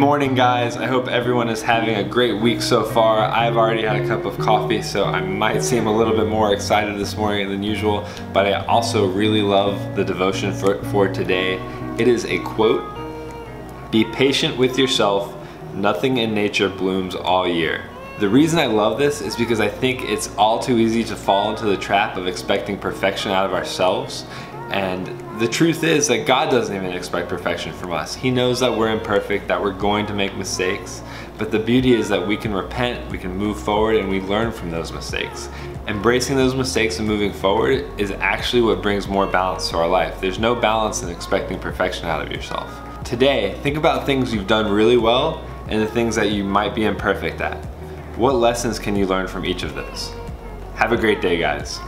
morning, guys. I hope everyone is having a great week so far. I've already had a cup of coffee, so I might seem a little bit more excited this morning than usual, but I also really love the devotion for today. It is a quote, "Be patient with yourself. Nothing in nature blooms all year." The reason I love this is because I think it's all too easy to fall into the trap of expecting perfection out of ourselves. And the truth is that God doesn't even expect perfection from us. He knows that we're imperfect, that we're going to make mistakes. But the beauty is that we can repent, we can move forward, and we learn from those mistakes. Embracing those mistakes and moving forward is actually what brings more balance to our life. There's no balance in expecting perfection out of yourself. Today, think about things you've done really well and the things that you might be imperfect at. What lessons can you learn from each of those? Have a great day, guys.